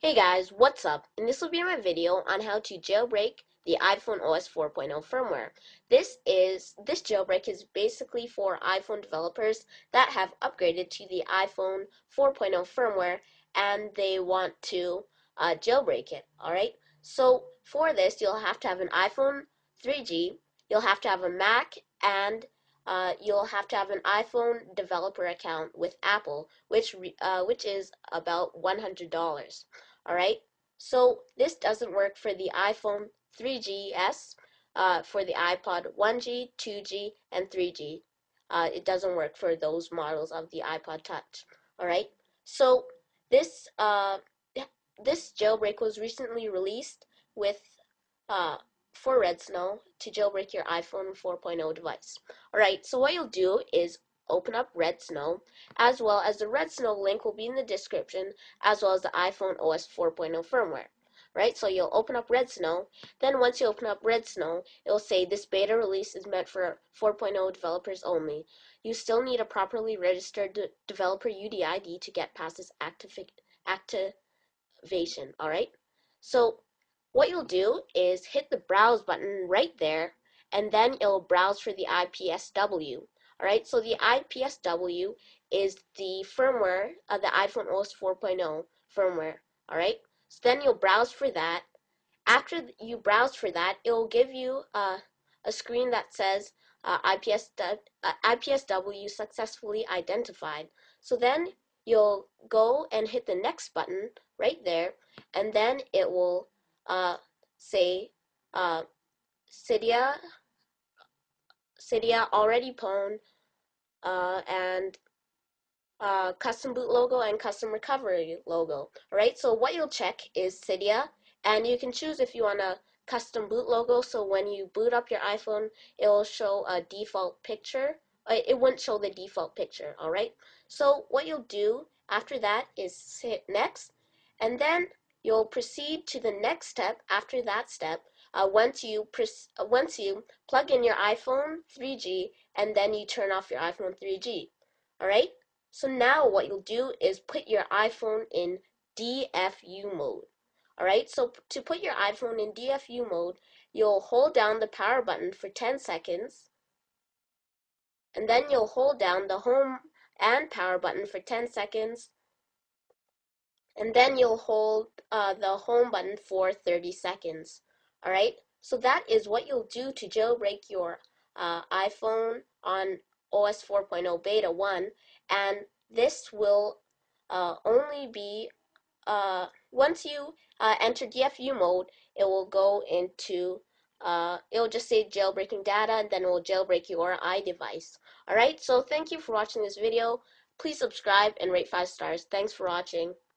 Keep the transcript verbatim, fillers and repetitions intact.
Hey guys, what's up? And this will be my video on how to jailbreak the iPhone O S four point oh firmware. This is this jailbreak is basically for iPhone developers that have upgraded to the iPhone four point oh firmware and they want to uh, jailbreak it. All right. So for this, you'll have to have an iPhone three G, you'll have to have a Mac, and uh, you'll have to have an iPhone developer account with Apple, which re uh, which is about one hundred dollars. All right. So this doesn't work for the iPhone three G S, uh, for the iPod one G, two G, and three G. Uh, it doesn't work for those models of the iPod Touch. All right. So this uh, this jailbreak was recently released with uh, for Redsnow to jailbreak your iPhone four point oh device. All right. So what you'll do is open up Redsnow, as well as the Redsnow link will be in the description, as well as the iPhone O S four point oh firmware. Right, so you'll open up Redsnow. Then once you open up Redsnow, it'll say this beta release is meant for four point oh developers only. You still need a properly registered de developer U D I D to get past this activ activation. All right. So what you'll do is hit the browse button right there, and then it'll browse for the I P S W. All right. So the I P S W is the firmware of the iPhone O S four point oh firmware. All right. So then you'll browse for that. After you browse for that, it will give you uh, a screen that says uh, I P S W successfully identified. So then you'll go and hit the next button right there, and then it will uh, say uh, Cydia, Cydia already pwned, uh, and Uh, custom boot logo and custom recovery logo. Alright, so what you'll check is Cydia, and you can choose if you want a custom boot logo, so when you boot up your iPhone, it will show a default picture. It wouldn't show the default picture. Alright, so what you'll do after that is hit next, and then you'll proceed to the next step. After that step, uh, once you once you plug in your iPhone three G, and then you turn off your iPhone three G. Alright. So now what you'll do is put your iPhone in D F U mode. Alright, so to put your iPhone in D F U mode, you'll hold down the power button for ten seconds, and then you'll hold down the home and power button for ten seconds, and then you'll hold uh, the home button for thirty seconds. Alright, so that is what you'll do to jailbreak your uh, iPhone on O S four point oh beta one. And this will uh, only be, uh, once you uh, enter D F U mode, it will go into, uh, it will just say jailbreaking data, and then it will jailbreak your iDevice. Alright, so thank you for watching this video. Please subscribe and rate five stars. Thanks for watching.